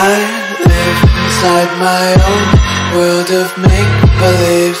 I live inside my own world of make-believe.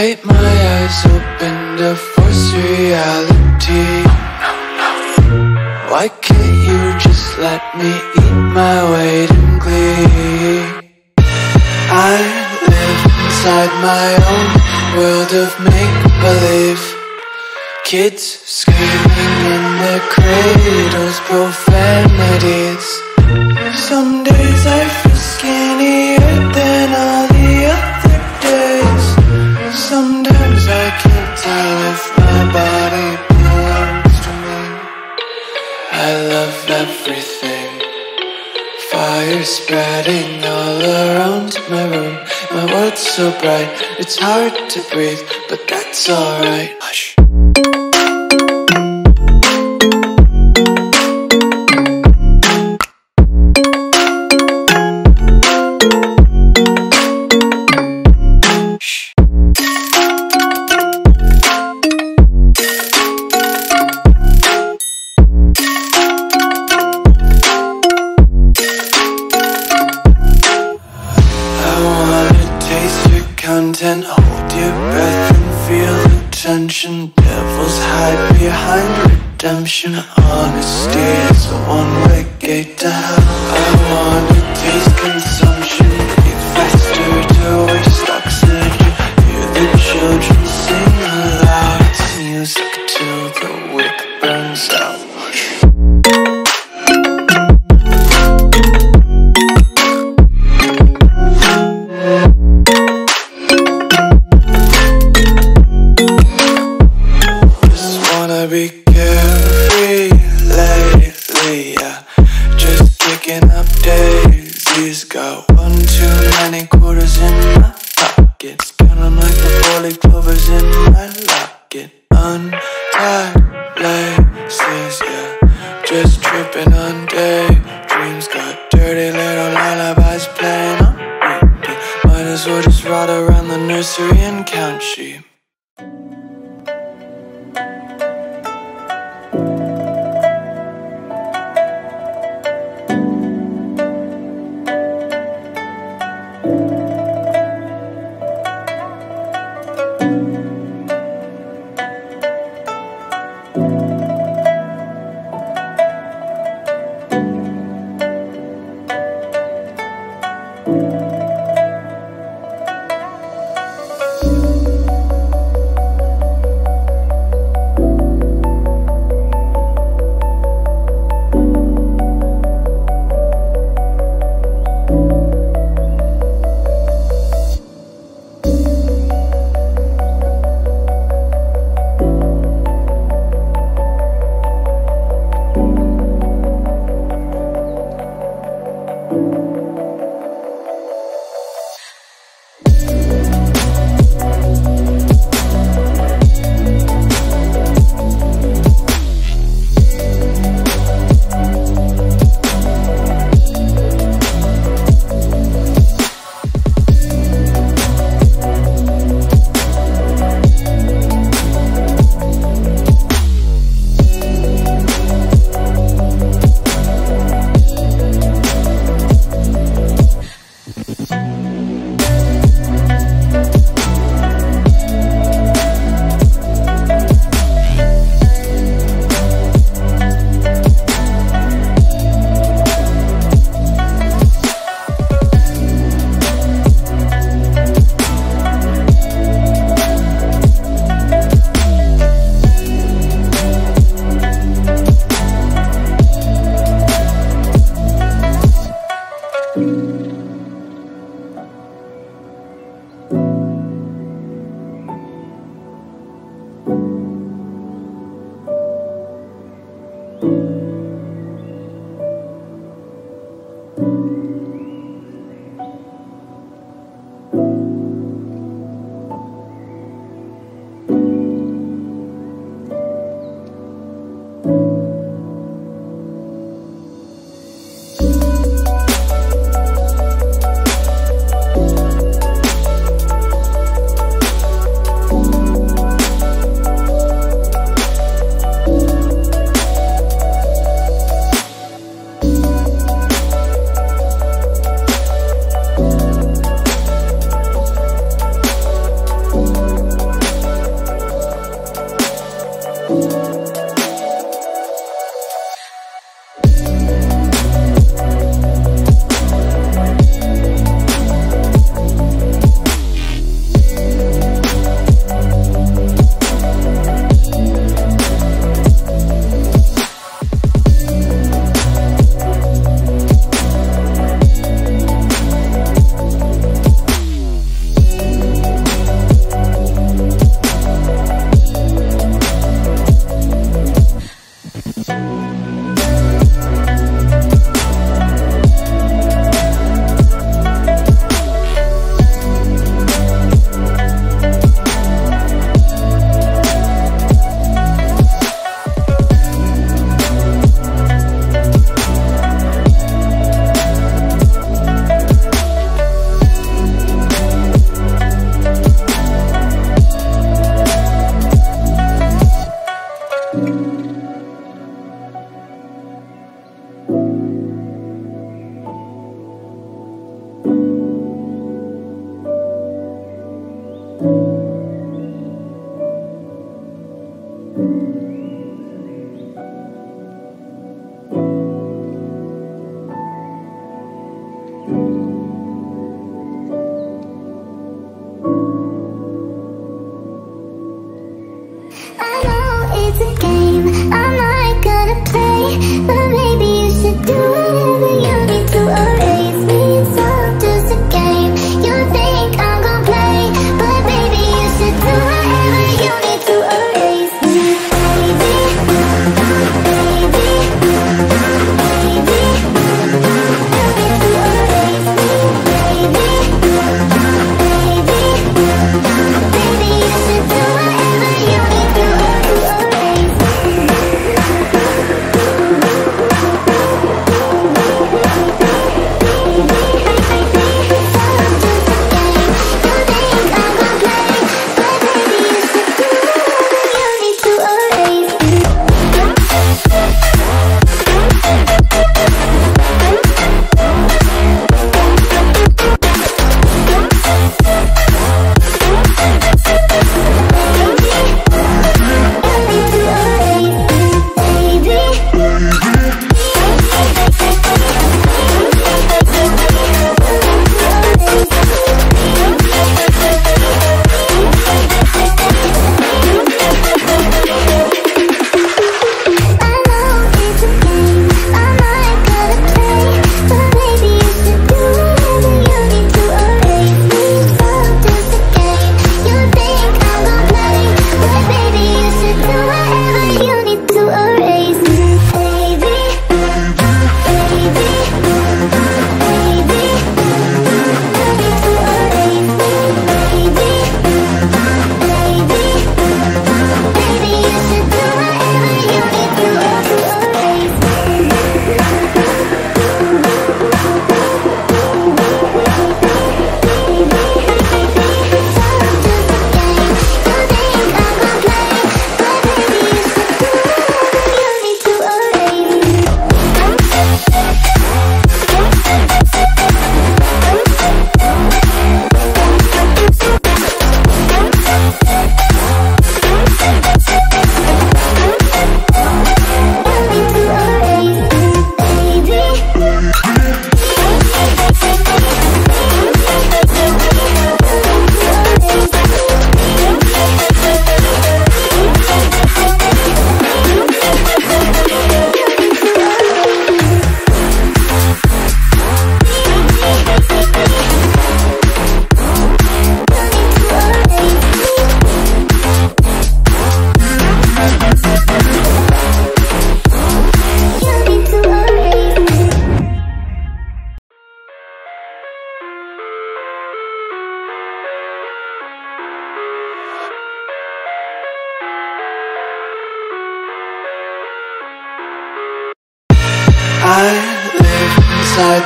Take my eyes open to force reality. Why can't you just let me eat my weight in glee? I live inside my own world of make-believe. Kids screaming in their cradles, profanities. Some days I feel skinnier than all the other days. Sometimes I can't tell if my body belongs to me. I love everything. Fire spreading all around my room. My world's so bright, it's hard to breathe, but that's alright. Hush. Content, hold your breath and feel the tension. Devils hide behind redemption. Honesty is a one-way gate to hell. I wanna taste consumption, be faster to waste oxygen. Hear the children sing aloud. It's music till the wick burns out.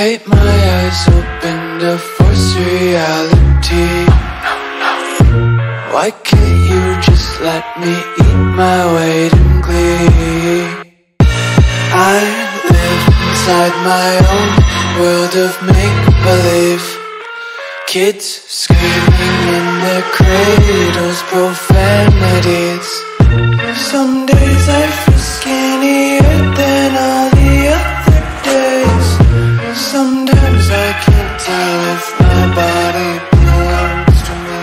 Take my eyes open to force reality. Why can't you just let me eat my weight in glee? I live inside my own world of make-believe. Kids screaming in their cradles, profanities. Some days I feel skinnier than all the other days. Sometimes I can't tell if my body belongs to me.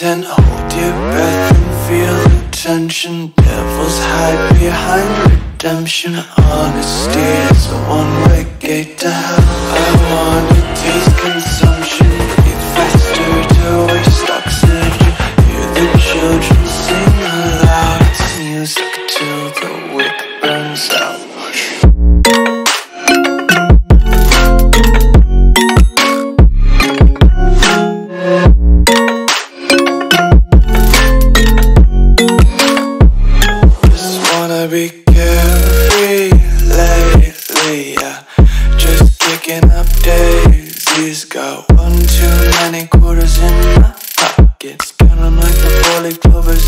Hold your breath and feel the tension. Devils hide behind redemption. Honesty is a one-way gate to hell. I wanna taste consumption. Breathe faster to waste oxygen. Hear the children sing aloud. It's music till the wick burns out. Got one too many quarters in my pockets. Count 'em like the four-leaf clovers.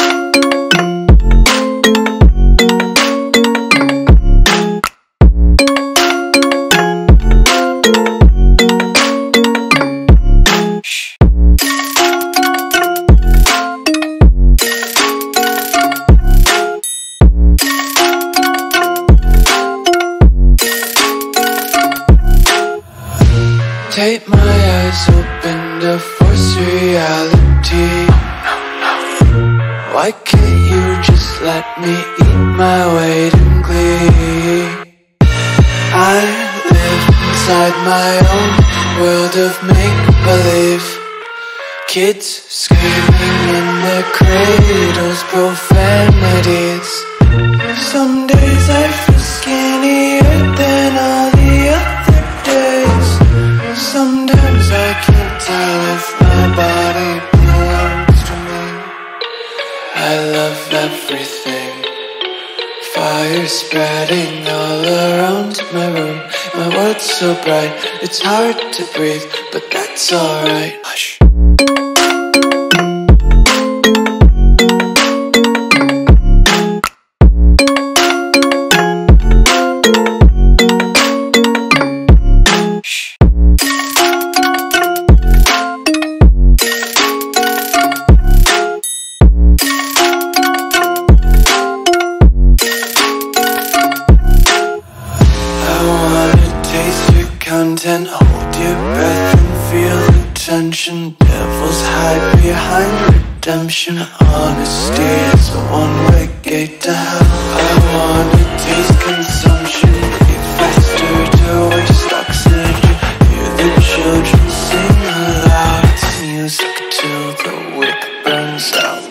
Take my eyes open to force reality. Why can't you just let me eat my weight in glee? I live inside my own world of make-believe. Kids screaming in their cradles, profanities. Some days I feel skinnier than all the other days. Sometimes I can't tell if my body belongs to me. I love everything. Fire spreading all around my room. My world's so bright, it's hard to breathe, but that's alright. Hush. Content, hold your breath and feel the tension. Devils hide behind redemption. Honesty is a one-way gate to hell. I wanna taste consumption, get faster to waste oxygen. Hear the children sing aloud. It's music till the wick burns out.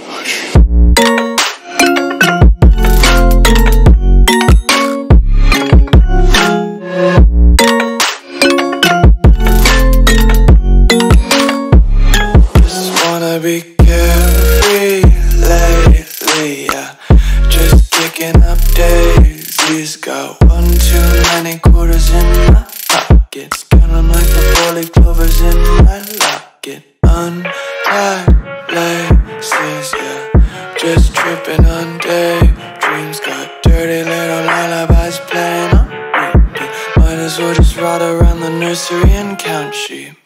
Be carefree lately, yeah. Just picking up daisies. Got one too many quarters in my pockets. Count 'em like the four-leaf clovers in my locket. Untied laces, yeah. Just tripping on daydreams. Got dirty little lullabies playing on repeat. Might as well just ride around the nursery and count sheep.